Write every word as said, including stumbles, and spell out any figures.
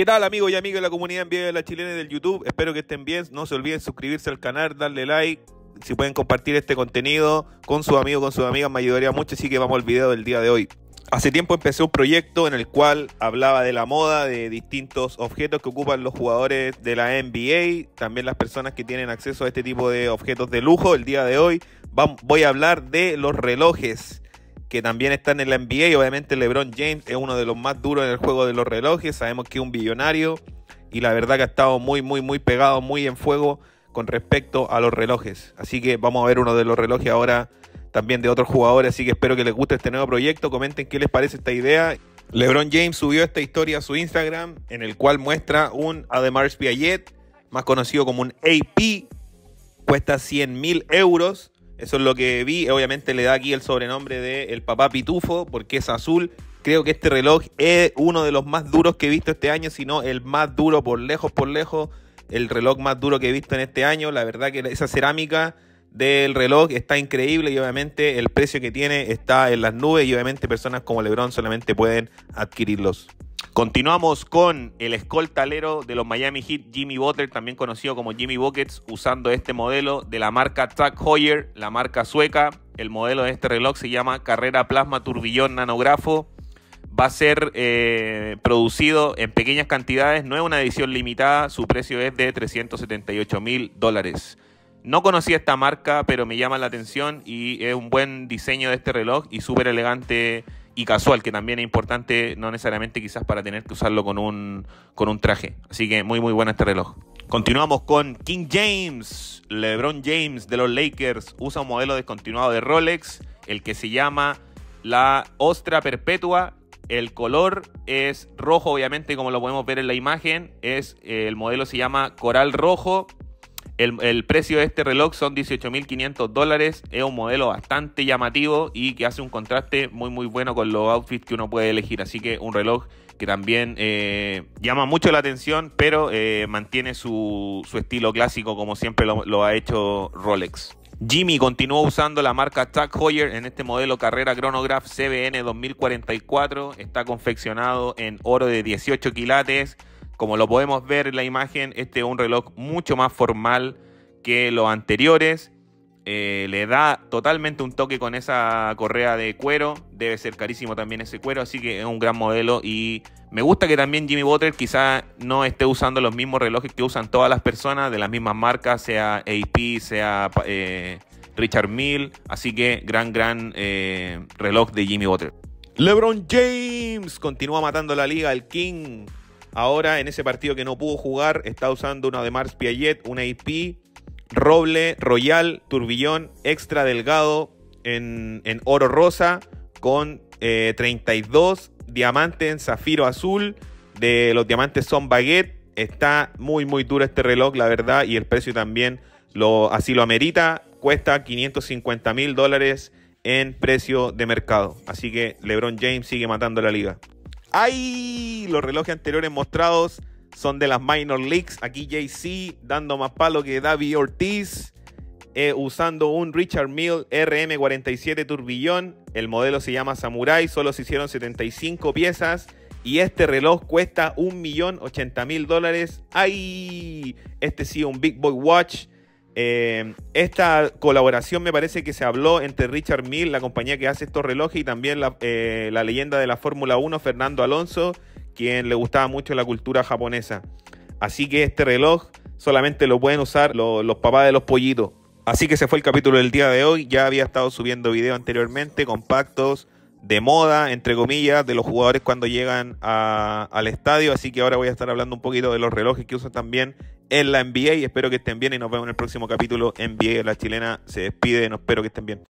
¿Qué tal, amigos y amigas de la comunidad N B A de la chilena y del YouTube? Espero que estén bien. No se olviden suscribirse al canal, darle like. Si pueden compartir este contenido con sus amigos, con sus amigas, me ayudaría mucho. Así que vamos al video del día de hoy. Hace tiempo empecé un proyecto en el cual hablaba de la moda, de distintos objetos que ocupan los jugadores de la N B A, también las personas que tienen acceso a este tipo de objetos de lujo. El día de hoy voy a hablar de los relojes que también están en la N B A, y obviamente LeBron James es uno de los más duros en el juego de los relojes. Sabemos que es un billonario y la verdad que ha estado muy, muy, muy pegado, muy en fuego con respecto a los relojes. Así que vamos a ver uno de los relojes ahora también de otros jugadores, así que espero que les guste este nuevo proyecto. Comenten qué les parece esta idea. LeBron James subió esta historia a su Instagram, en el cual muestra un Audemars Piguet, más conocido como un A P, cuesta cien mil euros, eso es lo que vi. Obviamente le da aquí el sobrenombre de el papá pitufo, porque es azul. Creo que este reloj es uno de los más duros que he visto este año, si no el más duro por lejos, por lejos, el reloj más duro que he visto en este año. La verdad que esa cerámica del reloj está increíble y obviamente el precio que tiene está en las nubes, y obviamente personas como LeBron solamente pueden adquirirlos. Continuamos con el escolta alero de los Miami Heat, Jimmy Butler, también conocido como Jimmy Buckets, usando este modelo de la marca Tag Heuer, la marca sueca. El modelo de este reloj se llama Carrera Plasma Turbillón Nanografo. Va a ser eh, producido en pequeñas cantidades, no es una edición limitada. Su precio es de trescientos setenta y ocho mil dólares. No conocía esta marca, pero me llama la atención y es un buen diseño de este reloj y súper elegante y casual, que también es importante, no necesariamente quizás para tener que usarlo con un, con un traje. Así que muy muy bueno este reloj. Continuamos con King James, LeBron James de los Lakers, usa un modelo descontinuado de Rolex, el que se llama la Ostra Perpetua. El color es rojo, obviamente, como lo podemos ver en la imagen. Es, eh, el modelo se llama Coral Rojo. El, el precio de este reloj son dieciocho mil quinientos dólares. Es un modelo bastante llamativo y que hace un contraste muy muy bueno con los outfits que uno puede elegir. Así que un reloj que también eh, llama mucho la atención, pero eh, mantiene su, su estilo clásico como siempre lo, lo ha hecho Rolex. Jimmy continuó usando la marca Tag Heuer en este modelo Carrera Chronograph C B N dos mil cuarenta y cuatro. Está confeccionado en oro de dieciocho quilates. Como lo podemos ver en la imagen, este es un reloj mucho más formal que los anteriores. Eh, le da totalmente un toque con esa correa de cuero. Debe ser carísimo también ese cuero, así que es un gran modelo. Y me gusta que también Jimmy Butler quizá no esté usando los mismos relojes que usan todas las personas de las mismas marcas, sea A P, sea eh, Richard Mille. Así que gran, gran eh, reloj de Jimmy Butler. LeBron James continúa matando la liga, el King. Ahora, en ese partido que no pudo jugar, está usando una Audemars Piguet, una A P, roble, royal, turbillón, extra delgado en, en oro rosa, con eh, treinta y dos diamantes en zafiro azul. De los diamantes son baguette. Está muy, muy duro este reloj, la verdad, y el precio también lo, así lo amerita. Cuesta quinientos cincuenta mil dólares en precio de mercado. Así que LeBron James sigue matando la liga. ¡Ay! Los relojes anteriores mostrados son de las Minor Leagues. Aquí Jay-Z dando más palo que David Ortiz, eh, usando un Richard Mille R M cuarenta y siete Turbillón. El modelo se llama Samurai, solo se hicieron setenta y cinco piezas. Y este reloj cuesta un millón ochenta mil dólares. ¡Ay! Este sí, un Big Boy Watch. Eh, esta colaboración me parece que se habló entre Richard Mille, la compañía que hace estos relojes, y también la, eh, la leyenda de la Fórmula uno, Fernando Alonso, quien le gustaba mucho la cultura japonesa. Así que este reloj solamente lo pueden usar lo, los papás de los pollitos. Así que ese fue el capítulo del día de hoy. Ya había estado subiendo videos anteriormente, compactos de moda, entre comillas, de los jugadores cuando llegan a, al estadio. Así que ahora voy a estar hablando un poquito de los relojes que usan también en la N B A. Espero que estén bien y nos vemos en el próximo capítulo. N B A La Chilena se despide. No, espero que estén bien.